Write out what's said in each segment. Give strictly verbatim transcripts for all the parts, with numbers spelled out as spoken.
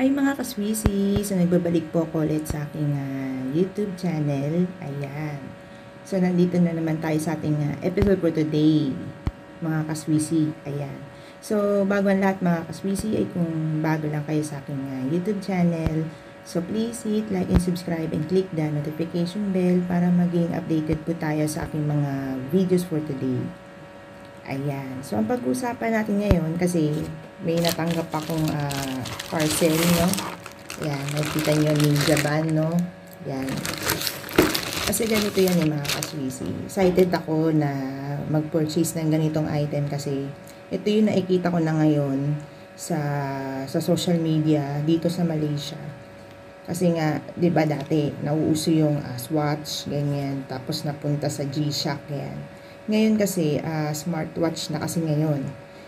Hi mga kaswisi! So nagbabalik po ako ulit sa aking uh, YouTube channel. Ayan. So nandito na naman tayo sa ating uh, episode for today, mga kaswisi. Ayan. So bago ang lahat mga kaswisi, ay kung bago lang kayo sa aking uh, YouTube channel, so please hit like and subscribe and click the notification bell para maging updated po tayo sa aking mga videos for today. Ayan. So ang pag-uusapan natin ngayon, kasi may natanggap akong uh, parcel, no? Ayan. Nakita nyo, ninja ban, no? Ayan. Kasi ganito yan yung mga kaswisi. Excited ako na mag-purchase ng ganitong item kasi ito yung nakikita ko na ngayon sa, sa social media dito sa Malaysia. Kasi nga, di ba dati, nauuso yung uh, Swatch, ganyan, tapos napunta sa G-Shock, yan. Ngayon kasi, uh, smartwatch na kasi ngayon.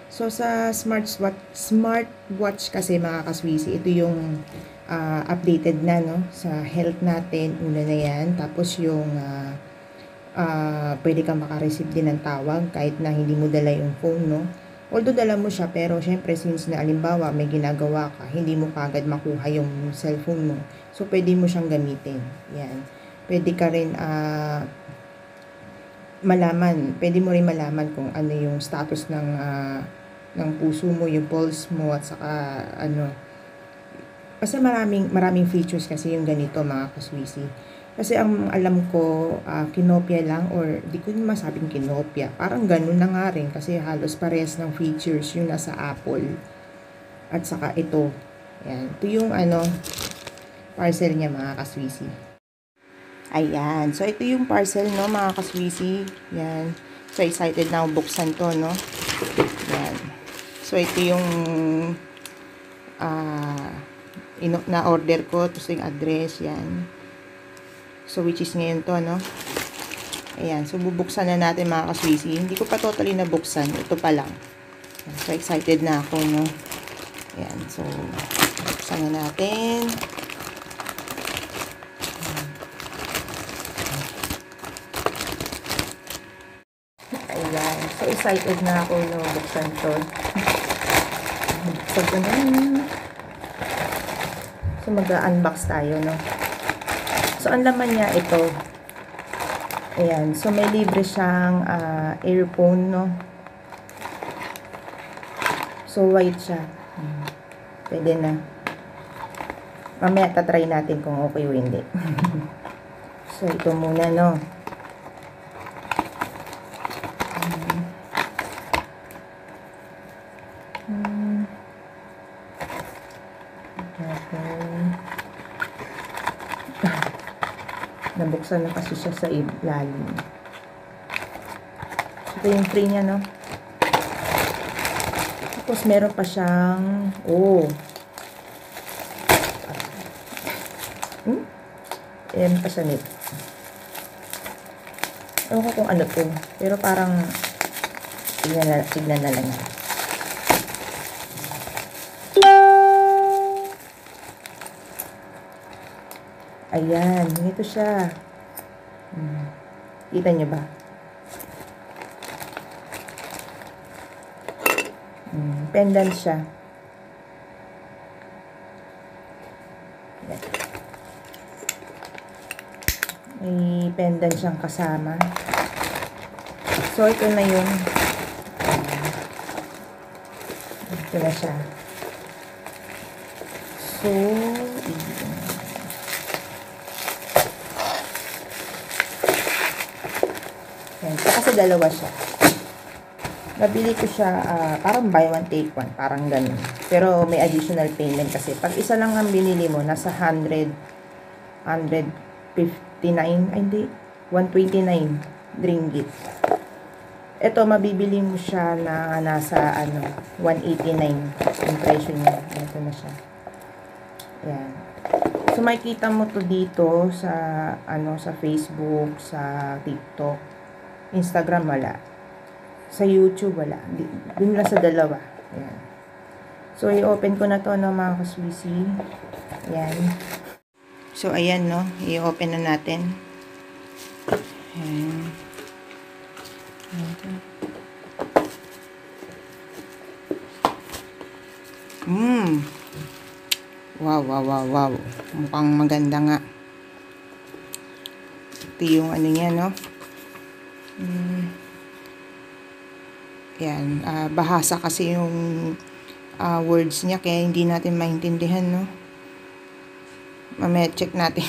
So, sa smartwatch, smartwatch kasi mga kaswisi, ito yung uh, updated na, no? Sa health natin, una na yan. Tapos yung, uh, uh, pwede kang makareceive din ng tawag kahit na hindi mo dala yung phone, no? Although dala mo siya, pero syempre since na alimbawa may ginagawa ka, hindi mo kagad makuha yung cellphone mo. So, pwede mo siyang gamitin. Yan. Pwede ka rin uh, malaman, pwede mo rin malaman kung ano yung status ng, uh, ng puso mo, yung pulse mo, at saka ano. Kasi maraming, maraming features kasi yung ganito mga kaswisi. Kasi ang alam ko, uh, kinopia lang, or di ko masabing kinopia. Parang ganun na nga rin kasi halos parehas ng features yung nasa Apple. At saka ito. Ayan. Ito yung ano, parcel niya mga kaswisi. Ayan. So, ito yung parcel, no, mga kaswisi. Ayan. So, excited na buksan to, no. Ayan. So, ito yung uh, na-order ko. Tapos yung address. Ayan. So, which is ngayon to, no? Ayan. So, bubuksan na natin mga kaswisi. Hindi ko pa totally nabuksan. Ito pa lang. So, excited na ako, no? Ayan. So, buksan na natin. Ayan. So, excited na ako, no? Buksan to. So, ganun. So, mag-unbox tayo, no? So, ang laman niya ito. Ayan. So, may libre siyang uh, earphone, no? So, white siya. Pwede na. Mamaya tatry natin kung okay o hindi. So, ito muna, no? Hmm. Okay. Nabuksan na kasi siya sa ilalim. Ito yung free niya, no? Tapos meron pa siyang oh hmm? Ayan pa siya nito. Ewan ko kung ano po, pero parang tignan na, tignan na lang. Ayan, ito siya. Hmm. Kita niyo ba? Hmm. Pendant siya. May pendant siyang kasama. So, ito na yun. Ito na siya. So, kasi dalawa siya. Nabili ko siya uh, parang buy one take one, parang ganun. Pero may additional payment kasi pag isa lang ang binili mo nasa one hundred, one fifty-nine, ay hindi, one twenty-nine ringgit. Ito mabibili mo siya na nasa ano, one eighty-nine ang presyo niya. Ito na siya. Ayan. So makikita mo to dito sa ano, sa Facebook, sa TikTok, Instagram wala. Sa YouTube wala. Dun lang sa dalawa. Ayan. So, i-open ko na to, no, mga kaswisi. Ayan. So, ayan, no. I-open na natin. Ayan. Ayan. Mm. Wow, wow, wow, wow. Mukhang maganda nga. Ito yung ano niya, no? Mm. Yan. Uh, bahasa kasi yung uh, words niya, kaya hindi natin maintindihan, no? Mamaya check natin.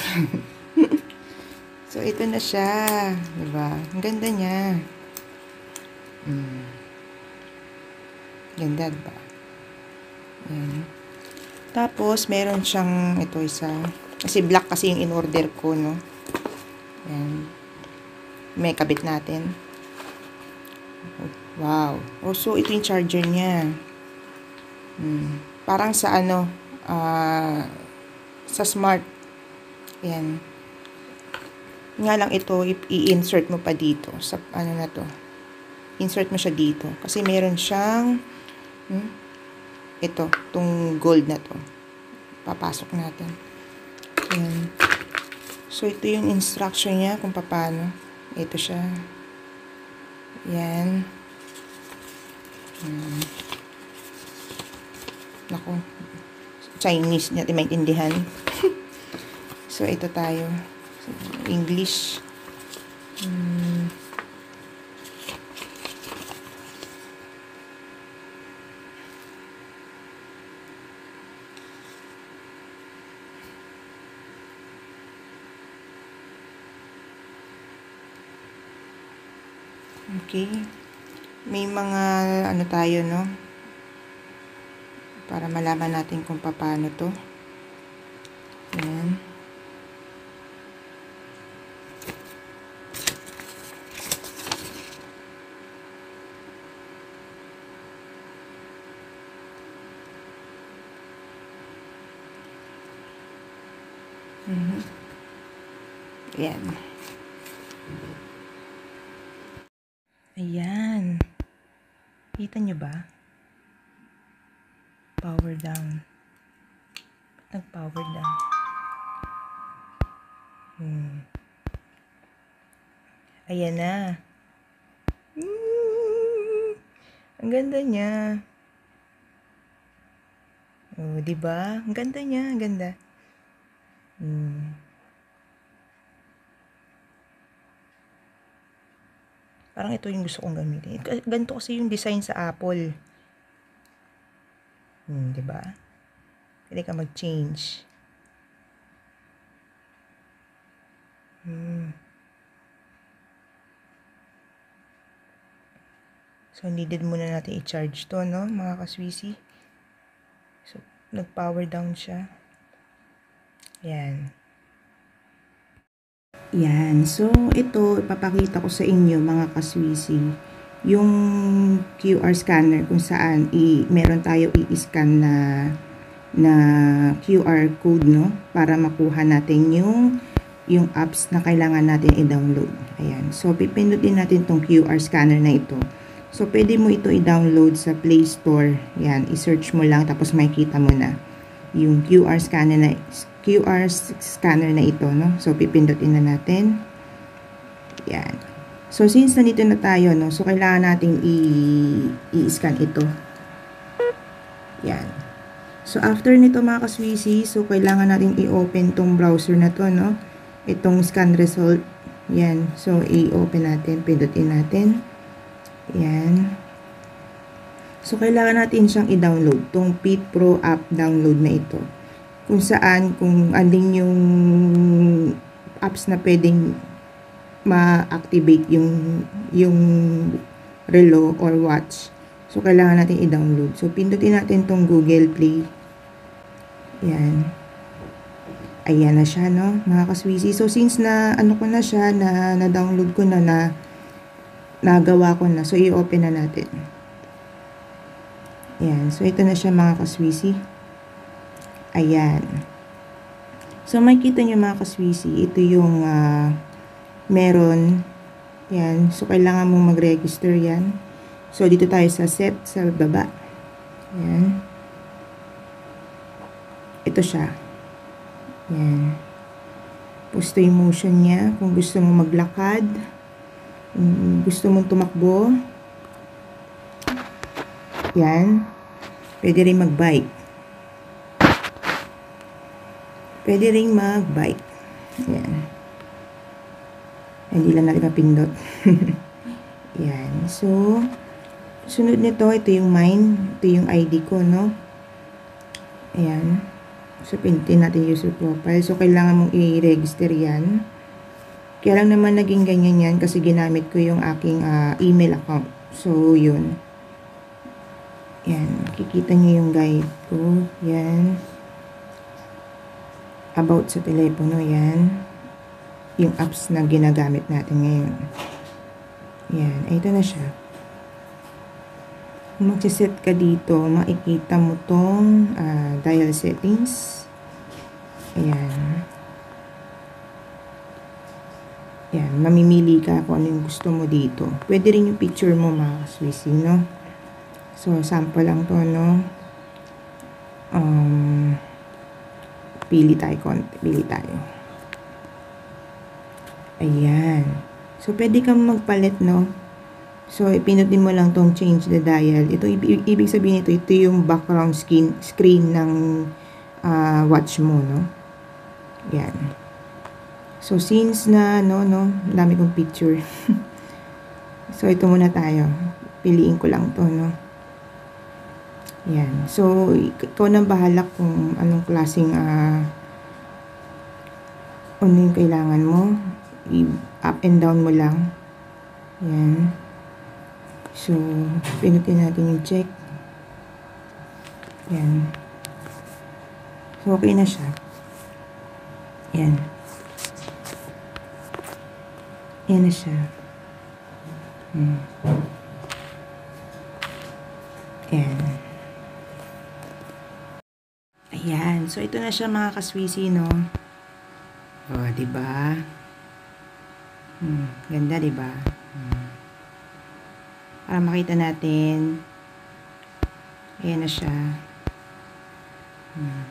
So, ito na siya. Diba? Ang ganda niya. Mm. Ganda, diba? Ayan. Tapos, meron siyang ito isa. Kasi black kasi yung in-order ko, no? Ayan. May kabit natin. Wow. Oh, so, ito yung charger niya. Hmm. Parang sa ano, uh, sa smart. Ayan. Nga lang ito, i-insert mo pa dito. Sa ano na to. Insert mo siya dito. Kasi meron siyang... Hmm? Ito, itong gold na to. Papasok natin. Ayan. So, ito yung instruction niya kung paano. Ito siya. Ayan. Ayan. Naku. Chinese natin maintindihan. So, ito tayo. English. Hmm. Okay. May mga ano tayo, no? Para malaman natin kung paano to. Ayan. Mm-hmm. Ayan. Ayan. Kita nyo ba? Power down. Ba't nag-power down? Hmm. Ayan na. Mm. Ang ganda niya. Oh, diba? Ang ganda niya. Ang ganda. Hmm. Parang ito yung gusto kong gamitin. Ganito kasi yung design sa Apple. Hmm, diba? Pwede ka mag-change. Hmm. So, needed muna natin i-charge to, no? Mga kaswisi. So, nag-power down siya. Ayan. Yan. So, ito, ipapakita ko sa inyo, mga kaswisi, yung Q R scanner kung saan i meron tayo i-scan na, na Q R code, no? Para makuha natin yung, yung apps na kailangan natin i-download. Ayan. So, pipindutin natin tong Q R scanner na ito. So, pwede mo ito i-download sa Play Store. Ayan. I-search mo lang, tapos makikita mo na yung Q R scanner na Q R scanner na ito, no? So, pipindutin na natin. Yan. So, since nandito na tayo, no? So, kailangan natin i-scan ito. Yan. So, after nito, mga kaswisi, so, kailangan natin i-open tong browser na to, no? Itong scan result. Yan. So, i-open natin. Pindutin natin. Yan. So, kailangan natin siyang i-download. Tong Pit Pro app download na ito. Kung saan, kung andin yung apps na pwedeng ma-activate yung, yung relo or watch. So, kailangan natin i-download. So, pindutin natin tong Google Play. Ayan. Ayan na siya, no? Mga kaswisi. So, since na, ano ko na siya, na, na-download ko na, na, nagawa ko na. So, i-open na natin. Ayan. So, ito na siya, mga kaswisi. Ayan. So, makikita nyo, mga kaswisi, ito yung uh, meron. Yan. So, kailangan mong mag-register yan. So, dito tayo sa set, sa baba. Yan. Ito siya. Yan. Pusto yung motion niya. Kung gusto mong maglakad, gusto mong tumakbo. Yan. Pwede rin mag-bike. Pwede ring mag-bike. Ayan. Hindi lang natin mapindot. Ayan. So, sunod nito, ito yung mine. Ito yung I D ko, no? Ayan. So, pindutin natin user profile. So, kailangan mong i-register yan. Kaya lang naman naging ganyan yan kasi ginamit ko yung aking uh, email account. So, yun. Ayan. Kikita nyo yung guide ko. Ayan. About sa telepono, yan. Yung apps na ginagamit natin ngayon. Ayan. Ito na siya. Kung magsiset ka dito, makikita mo tong uh, dial settings. Ayan. Ayan. Mamimili ka kung ano yung gusto mo dito. Pwede rin yung picture mo, mga Swissy, no? So, sample lang to, no? Um, pili tayo konti. Pili tayo. Ayan. So, pwede kang magpalit, no? So, ipinutin mo lang tong change the dial. Ito, ibig, ibig sabihin nito, ito yung background skin, screen ng uh, watch mo, no? Yan. So, since na, no, no, dami kong picture. So, ito muna tayo. Piliin ko lang to, no? Yan. So, ikaw nang bahala kung anong klaseng, uh, ano yung kailangan mo. I-up and down mo lang. Yan. So, pinutin natin yung check. Ayan. So, okay na siya. Ayan. Ayan na siya. Hmm. Ayan. Ayan. So, ito na siya mga kaswisi, no? O, oh, diba? Hmm. Ganda, diba? Hmm. Para makita natin. Ayan na siya. Hmm.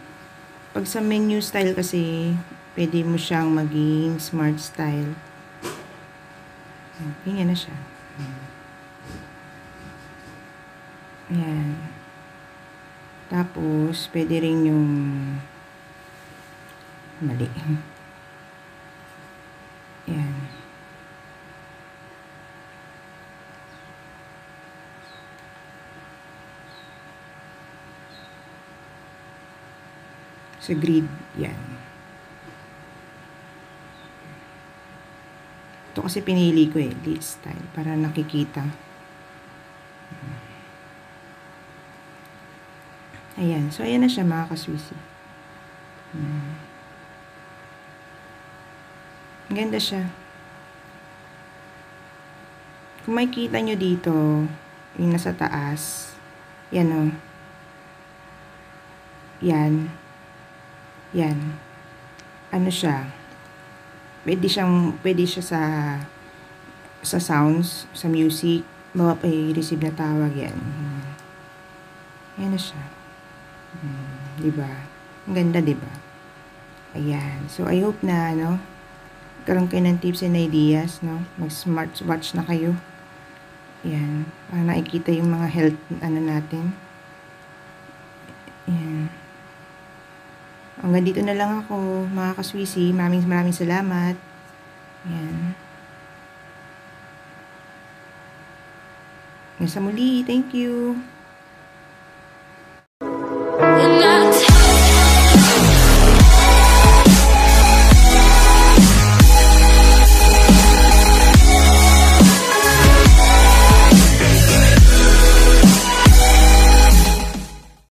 Pag sa menu style kasi, pwede mo siyang maging smart style. Okay, ayan na siya. Hmm. Ayan. Tapos, pwede rin yung mali. Ayan. Sa grid, yan. Ito kasi pinili ko eh, lead style, para nakikita. Ayan, so ayan na siya mga kaswisi. Hmm. Ganda siya. Kung makikita nyo dito, yung nasa taas, yan o. Yan. Yan. Ano siya? Pwede siyang, pwede siya sa sa sounds, sa music, mapapay-receive na tawag yan. Hmm. Ayan na siya. Hmm. Diba? Ang ganda, diba? Ayan. So, I hope na, ano, karoon kayo ng tips and ideas, no? Mag-smartwatch na kayo. Ayan. Para nakikita yung mga health, ano natin. Ayan. Hanggang dito na lang ako, mga kaswisi. Maraming maraming salamat. Ayan. Hanggang sa muli. Thank you.